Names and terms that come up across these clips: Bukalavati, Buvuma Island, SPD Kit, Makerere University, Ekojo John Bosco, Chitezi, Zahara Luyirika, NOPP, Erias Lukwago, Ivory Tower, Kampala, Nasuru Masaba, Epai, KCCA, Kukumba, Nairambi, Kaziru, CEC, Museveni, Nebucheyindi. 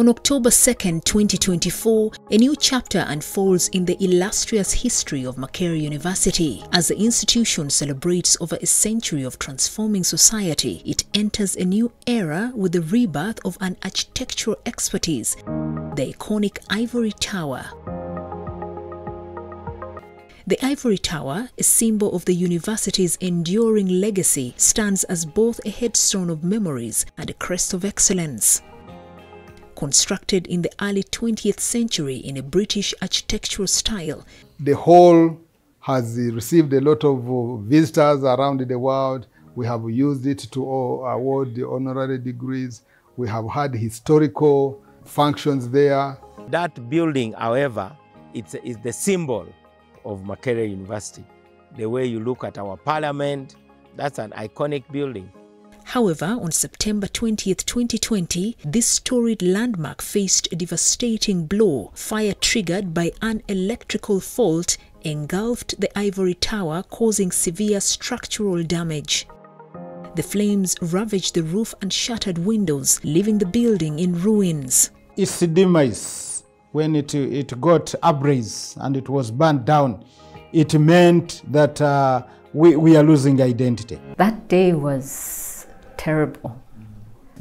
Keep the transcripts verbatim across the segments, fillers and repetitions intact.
On October second, twenty twenty-four, a new chapter unfolds in the illustrious history of Makerere University. As the institution celebrates over a century of transforming society, it enters a new era with the rebirth of an architectural expertise, the iconic Ivory Tower. The Ivory Tower, a symbol of the university's enduring legacy, stands as both a headstone of memories and a crest of excellence. Constructed in the early twentieth century in a British architectural style, the hall has received a lot of visitors around the world. We have used it to award the honorary degrees. We have had historical functions there. That building, however, it's, is the symbol of Makerere University. The way you look at our parliament, that's an iconic building. However, on September twentieth, twenty twenty, this storied landmark faced a devastating blow. Fire triggered by an electrical fault engulfed the Ivory Tower, causing severe structural damage. The flames ravaged the roof and shattered windows, leaving the building in ruins. Its demise, when it, it got ablaze and it was burnt down, it meant that uh, we, we are losing identity. That day was terrible.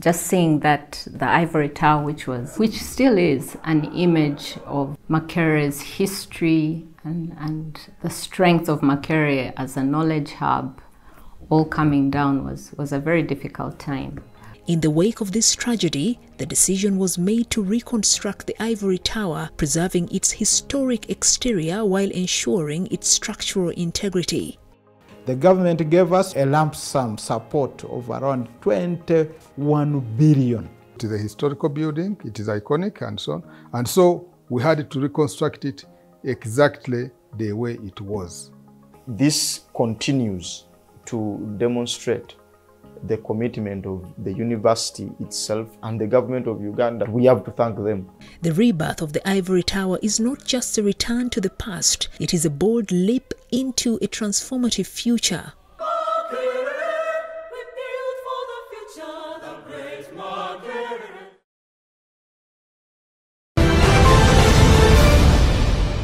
Just seeing that the Ivory Tower, which was, which still is an image of Makerere's history and, and the strength of Makerere as a knowledge hub, all coming down was, was a very difficult time. In the wake of this tragedy, the decision was made to reconstruct the Ivory Tower, preserving its historic exterior while ensuring its structural integrity. The government gave us a lump sum support of around twenty-one billion. It is a historical building, it is iconic and so on. And so we had to reconstruct it exactly the way it was. This continues to demonstrate the commitment of the university itself and the government of Uganda. We have to thank them. The rebirth of the Ivory Tower is not just a return to the past, it is a bold leap into a transformative future.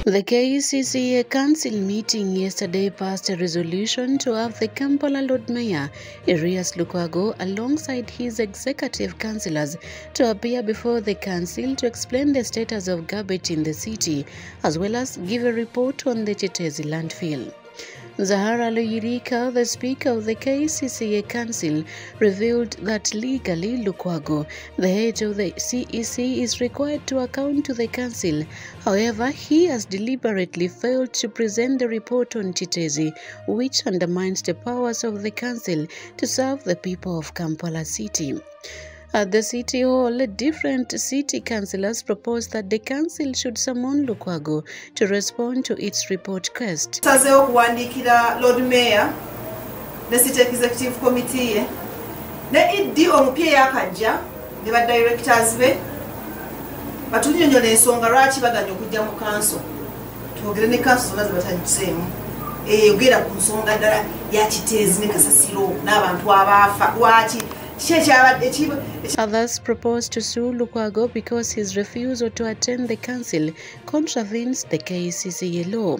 The K U C C A Council meeting yesterday passed a resolution to have the Kampala Lord Mayor, Erias Lukwago, alongside his executive councillors to appear before the council to explain the status of garbage in the city, as well as give a report on the Chitezi landfill. Zahara Luyirika, the speaker of the K C C A Council, revealed that legally Lukwago, the head of the C E C, is required to account to the council. However, he has deliberately failed to present the report on Chitezi, which undermines the powers of the council to serve the people of Kampala City. At the City Hall, different city councillors proposed that the council should summon Lukwago to respond to its report quest. Tazeo kuandikira Lord Mayor, the City Executive Committee, ne iddi omupye yakajja, ne ba directors be, batunyonyola ensonga lwaki baganye okujja mu council. Twogere ne council baze batanyusemu. Eyogera ku nsonga ddala ya Chitezi ne Kasasiro n'abantu abaafa lwaki. Others proposed to sue Lukwago because his refusal to attend the council contravenes the K C C A law.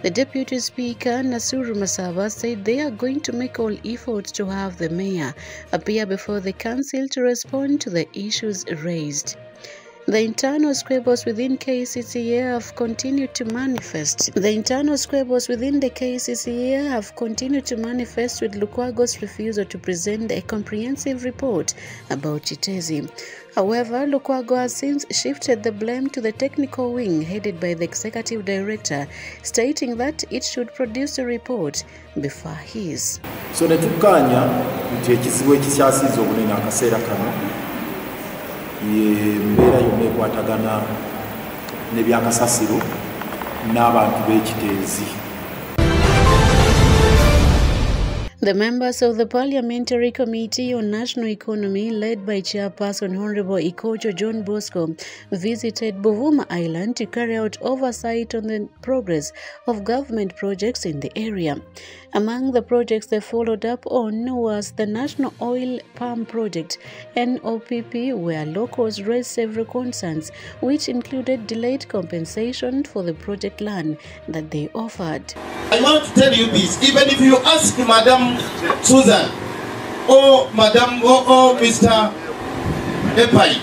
The Deputy Speaker, Nasuru Masaba, said they are going to make all efforts to have the mayor appear before the council to respond to the issues raised. The internal squabbles within K C C A have continued to manifest. The internal squabbles within the K C C A have continued to manifest with Lukwago's refusal to present a comprehensive report about Chitezi. However, Lukwago has since shifted the blame to the technical wing headed by the executive director, stating that it should produce a report before his. So yembeera yonna ekwatagana n'ebyakasasiro n'abantu b'ekiteezi. The members of the Parliamentary Committee on National Economy, led by Chairperson Honorable Ekojo John Bosco, visited Buvuma Island to carry out oversight on the progress of government projects in the area. Among the projects they followed up on was the National Oil Palm Project, N O P P, where locals raised several concerns, which included delayed compensation for the project land that they offered. I want to tell you this, even if you ask Madam Susan, or Madam, or, or Mister Epai,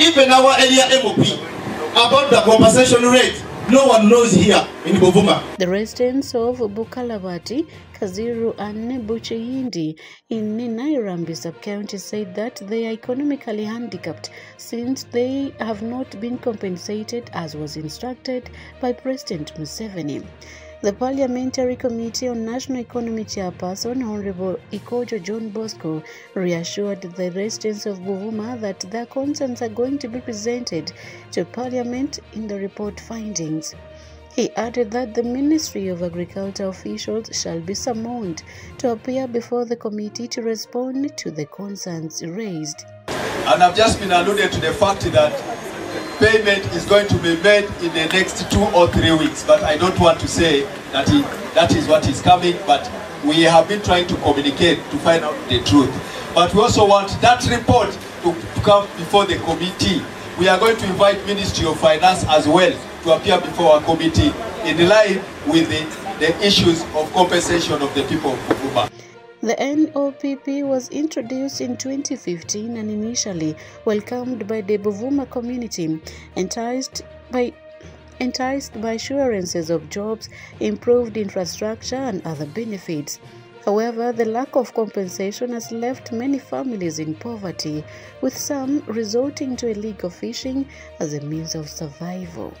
even our area M O P, about the compensation rate, no one knows here in Buvuma. The residents of Bukalavati, Kaziru and Nebucheyindi in Nairambi sub-county said that they are economically handicapped since they have not been compensated as was instructed by President Museveni. The Parliamentary Committee on National Economy Chairperson, Honorable Ekojo John Bosco, reassured the residents of Buvuma that their concerns are going to be presented to Parliament in the report findings. He added that the Ministry of Agriculture officials shall be summoned to appear before the committee to respond to the concerns raised. And I've just been alluded to the fact that payment is going to be made in the next two or three weeks, but I don't want to say that it, that is what is coming, but we have been trying to communicate to find out the truth. But we also want that report to come before the committee. We are going to invite Ministry of Finance as well to appear before our committee in line with the, the issues of compensation of the people of Kukumba. The N O P P was introduced in twenty fifteen and initially welcomed by the Buvuma community, enticed by, enticed by assurances of jobs, improved infrastructure and other benefits. However, the lack of compensation has left many families in poverty, with some resorting to illegal fishing as a means of survival.